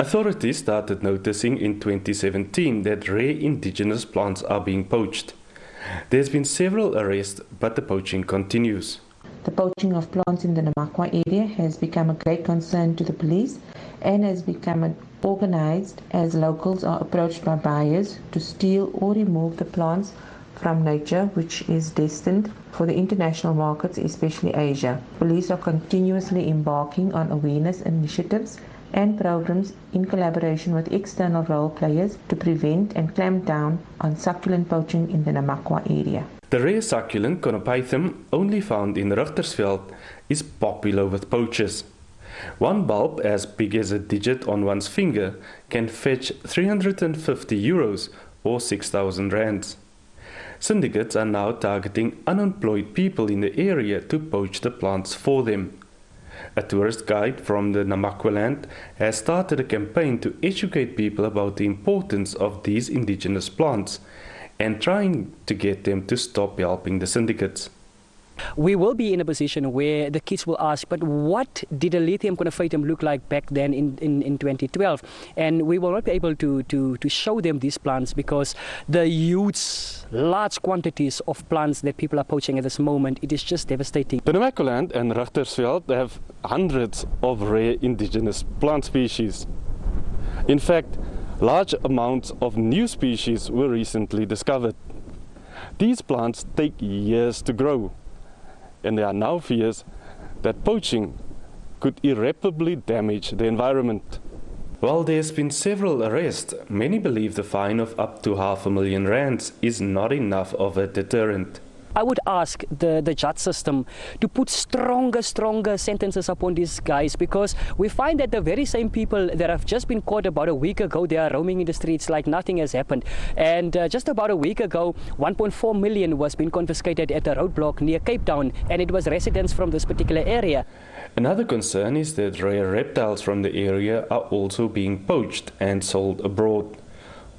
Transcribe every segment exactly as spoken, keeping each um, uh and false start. Authorities started noticing in twenty seventeen that rare indigenous plants are being poached. There's been several arrests, but the poaching continues. The poaching of plants in the Namaqua area has become a great concern to the police and has become organized as locals are approached by buyers to steal or remove the plants from nature, which is destined for the international markets, especially Asia. Police are continuously embarking on awareness initiatives and programs in collaboration with external role players to prevent and clamp down on succulent poaching in the Namaqua area. The rare succulent Conophytum, only found in Richtersveld, is popular with poachers. One bulb as big as a digit on one's finger can fetch three hundred fifty euros or six thousand rands. Syndicates are now targeting unemployed people in the area to poach the plants for them. A tourist guide from the Namaqualand has started a campaign to educate people about the importance of these indigenous plants and trying to get them to stop helping the syndicates. We will be in a position where the kids will ask, but what did a lithium conophytum look like back then in, in, in twenty twelve? And we will not be able to, to, to show them these plants because the huge, large quantities of plants that people are poaching at this moment, it is just devastating. The Namaqualand and Richtersveld have hundreds of rare indigenous plant species. In fact, large amounts of new species were recently discovered. These plants take years to grow, and there are now fears that poaching could irreparably damage the environment. While there's been several arrests, many believe the fine of up to half a million rands is not enough of a deterrent. I would ask the, the judge system to put stronger, stronger sentences upon these guys, because we find that the very same people that have just been caught about a week ago, they are roaming in the streets like nothing has happened. And uh, just about a week ago, one point four million was being confiscated at a roadblock near Cape Town, and it was residents from this particular area. Another concern is that rare reptiles from the area are also being poached and sold abroad.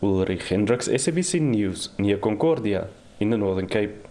Ulrich Hendricks, S B C News, near Concordia in the Northern Cape.